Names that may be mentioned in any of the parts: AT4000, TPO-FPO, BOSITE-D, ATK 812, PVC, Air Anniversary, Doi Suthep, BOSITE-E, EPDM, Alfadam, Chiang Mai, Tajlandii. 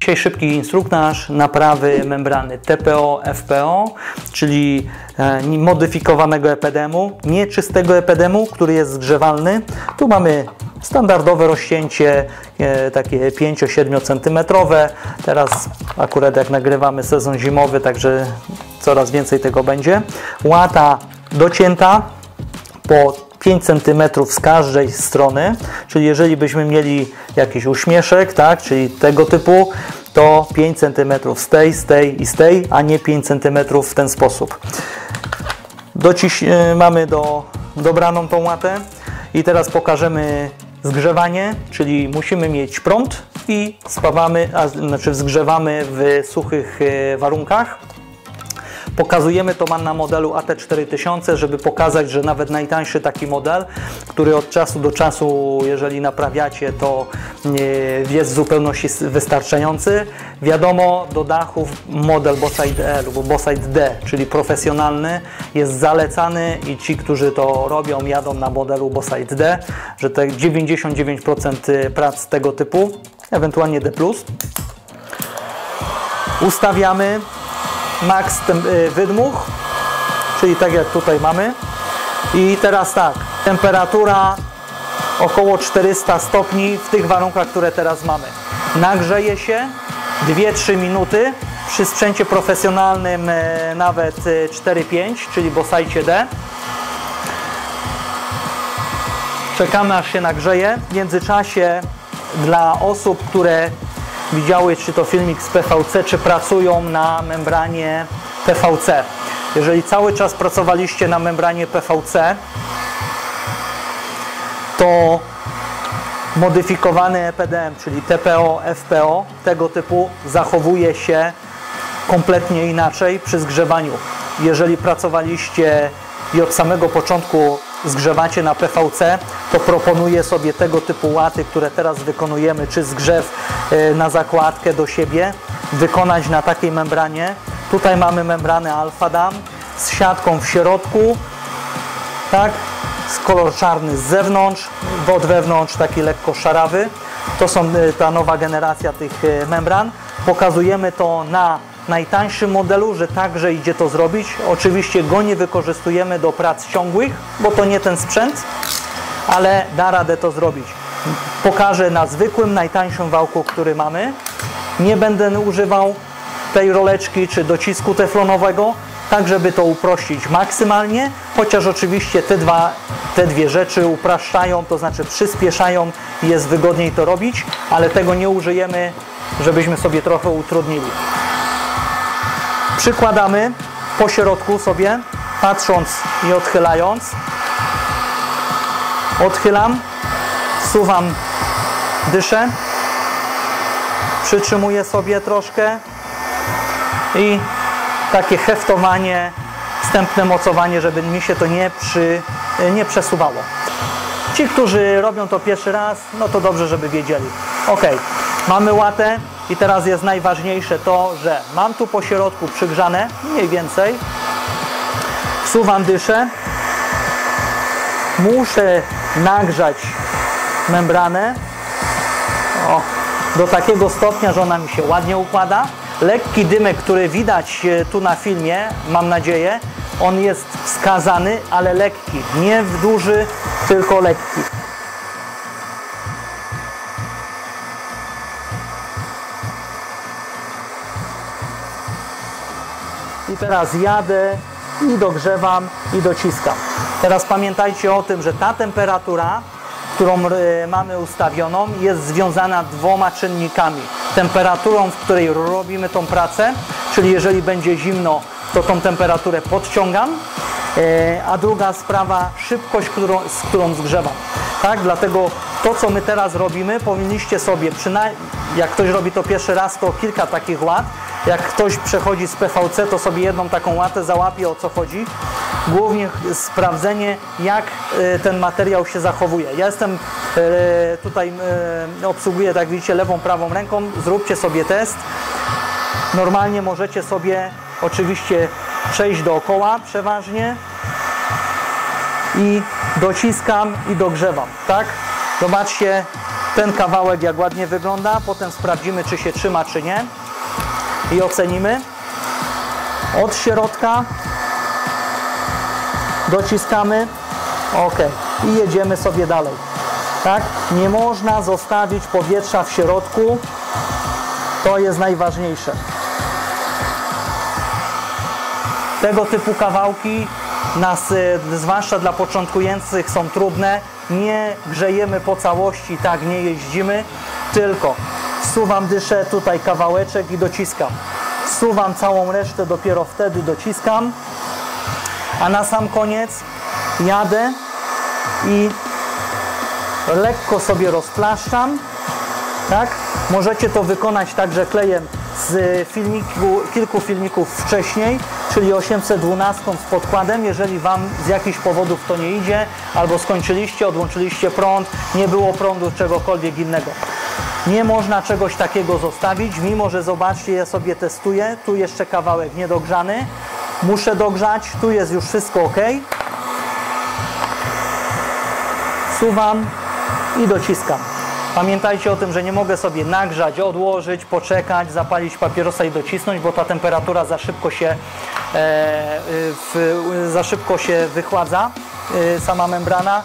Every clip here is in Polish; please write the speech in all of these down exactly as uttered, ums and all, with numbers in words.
Dzisiaj szybki instruktaż naprawy membrany T P O F P O, czyli modyfikowanego E P D M-u, nieczystego E P D M-u, który jest zgrzewalny. Tu mamy standardowe rozcięcie, takie pięć do siedmiu centymetrów. Teraz akurat jak nagrywamy sezon zimowy, także coraz więcej tego będzie. Łata docięta po pięć centymetrów z każdej strony, czyli jeżeli byśmy mieli jakiś uśmieszek, tak, czyli tego typu, to pięć centymetrów z tej, z tej i z tej, a nie pięć centymetrów w ten sposób. Dociś mamy do, dobraną tą łatę i teraz pokażemy zgrzewanie, czyli musimy mieć prąd i spawamy, a, znaczy zgrzewamy w suchych warunkach. Pokazujemy to na modelu A T cztery tysiące, żeby pokazać, że nawet najtańszy taki model, który od czasu do czasu, jeżeli naprawiacie, to jest w zupełności wystarczający. Wiadomo, do dachów model BOSITE-E lub BOSITE-D, czyli profesjonalny, jest zalecany i ci, którzy to robią, jadą na modelu BOSITE-D, że te dziewięćdziesiąt dziewięć procent prac tego typu, ewentualnie D plus. Ustawiamy max wydmuch, czyli tak jak tutaj mamy. I teraz tak, temperatura około czterysta stopni w tych warunkach, które teraz mamy. Nagrzeje się dwie do trzech minuty, przy sprzęcie profesjonalnym nawet cztery pięć, czyli BOSITE-D. Czekamy aż się nagrzeje. W międzyczasie dla osób, które widziały czy to filmik z P V C, czy pracują na membranie P V C. Jeżeli cały czas pracowaliście na membranie P V C, to modyfikowany E P D M, czyli T P O F P O, tego typu zachowuje się kompletnie inaczej przy zgrzewaniu. Jeżeli pracowaliście i od samego początku zgrzewacie na P V C, to proponuję sobie tego typu łaty, które teraz wykonujemy, czy zgrzew na zakładkę do siebie, wykonać na takiej membranie. Tutaj mamy membranę Alfadam z siatką w środku, tak, z kolor czarny z zewnątrz, od wewnątrz taki lekko szarawy. To są ta nowa generacja tych membran. Pokazujemy to na najtańszym modelu, że także idzie to zrobić. Oczywiście go nie wykorzystujemy do prac ciągłych, bo to nie ten sprzęt, ale da radę to zrobić. Pokażę na zwykłym, najtańszym wałku, który mamy. Nie będę używał tej roleczki czy docisku teflonowego, tak żeby to uprościć maksymalnie, chociaż oczywiście te, dwa, te dwie rzeczy upraszczają, to znaczy przyspieszają i jest wygodniej to robić, ale tego nie użyjemy, żebyśmy sobie trochę utrudnili. Przykładamy po środku sobie, patrząc i odchylając. Odchylam, wsuwam dyszę, przytrzymuję sobie troszkę i takie heftowanie, wstępne mocowanie, żeby mi się to nie, przy, nie przesuwało. Ci, którzy robią to pierwszy raz, no to dobrze, żeby wiedzieli. Ok, mamy łatę i teraz jest najważniejsze to, że mam tu po środku przygrzane, mniej więcej, wsuwam dyszę, muszę nagrzać membranę o, do takiego stopnia, że ona mi się ładnie układa. Lekki dymek, który widać tu na filmie, mam nadzieję, on jest wskazany, ale lekki, nie duży, tylko lekki. I teraz jadę i dogrzewam i dociskam. Teraz pamiętajcie o tym, że ta temperatura, którą mamy ustawioną, jest związana dwoma czynnikami. Temperaturą, w której robimy tą pracę, czyli jeżeli będzie zimno, to tą temperaturę podciągam, a druga sprawa, szybkość, którą, z którą zgrzewam. Tak? Dlatego to, co my teraz robimy, powinniście sobie, przynajmniej jak ktoś robi to pierwszy raz, to kilka takich łat. Jak ktoś przechodzi z P V C, to sobie jedną taką łatę załapie, o co chodzi. Głównie sprawdzenie, jak ten materiał się zachowuje. Ja jestem tutaj, obsługuję, tak widzicie, lewą, prawą ręką. Zróbcie sobie test. Normalnie możecie sobie oczywiście przejść dookoła przeważnie i dociskam i dogrzewam, tak? Zobaczcie, Ten kawałek jak ładnie wygląda, potem sprawdzimy, czy się trzyma, czy nie i ocenimy. Od środka dociskamy, ok, i jedziemy sobie dalej. Tak? Nie można zostawić powietrza w środku, to jest najważniejsze. Tego typu kawałki, nas, zwłaszcza dla początkujących, są trudne. Nie grzejemy po całości, tak nie jeździmy, tylko zsuwam dyszę, tutaj kawałeczek i dociskam. Zsuwam całą resztę, dopiero wtedy dociskam. A na sam koniec jadę i lekko sobie rozplaszczam. Tak? Możecie to wykonać także klejem z filmiku, kilku filmików wcześniej, czyli osiemset dwanaście z podkładem. Jeżeli Wam z jakichś powodów to nie idzie, albo skończyliście, odłączyliście prąd, nie było prądu, czegokolwiek innego. Nie można czegoś takiego zostawić, mimo że zobaczcie, ja sobie testuję, tu jeszcze kawałek niedogrzany, muszę dogrzać, tu jest już wszystko ok. Suwam i dociskam. Pamiętajcie o tym, że nie mogę sobie nagrzać, odłożyć, poczekać, zapalić papierosa i docisnąć, bo ta temperatura za szybko się, e, w, za szybko się wychładza, e, sama membrana.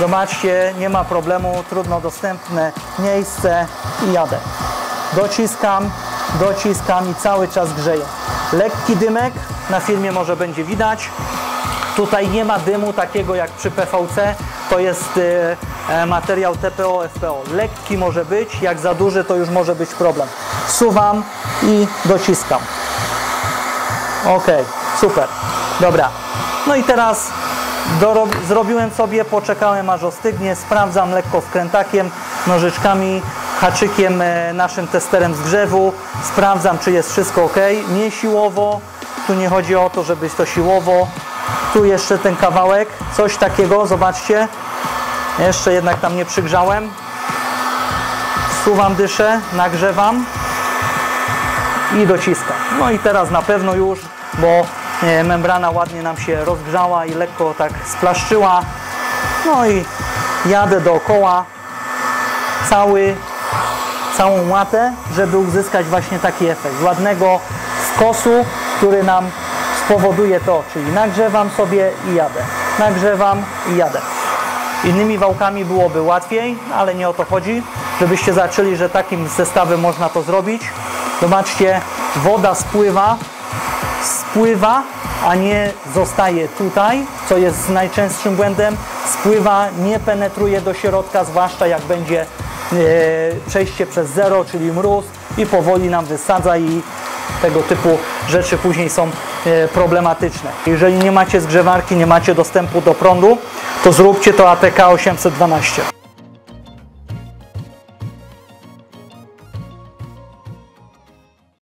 Zobaczcie, nie ma problemu, trudno dostępne miejsce i jadę. Dociskam, dociskam i cały czas grzeję. Lekki dymek, na filmie może będzie widać. Tutaj nie ma dymu takiego jak przy P V C, to jest y, materiał T P O F P O. Lekki może być, jak za duży to już może być problem. Suwam i dociskam. Ok, super, dobra. No i teraz zrobiłem sobie, poczekałem aż ostygnie, sprawdzam lekko wkrętakiem, nożyczkami, haczykiem, e, naszym testerem z grzewu. Sprawdzam, czy jest wszystko ok, nie siłowo, tu nie chodzi o to, żeby to siłowo. Tu jeszcze ten kawałek, coś takiego, zobaczcie, jeszcze jednak tam nie przygrzałem. Zsuwam dyszę, nagrzewam i dociskam. No i teraz na pewno już, bo membrana ładnie nam się rozgrzała i lekko tak splaszczyła. No i jadę dookoła cały, całą łatę, żeby uzyskać właśnie taki efekt ładnego skosu, który nam powoduje to, czyli nagrzewam sobie i jadę, nagrzewam i jadę. Innymi wałkami byłoby łatwiej, ale nie o to chodzi, żebyście zobaczyli, że takim zestawem można to zrobić. Zobaczcie, woda spływa, spływa, a nie zostaje tutaj, co jest najczęstszym błędem, spływa, nie penetruje do środka, zwłaszcza jak będzie e, przejście przez zero, czyli mróz i powoli nam wysadza i tego typu rzeczy później są problematyczne. Jeżeli nie macie zgrzewarki, nie macie dostępu do prądu, to zróbcie to A T K osiemset dwanaście.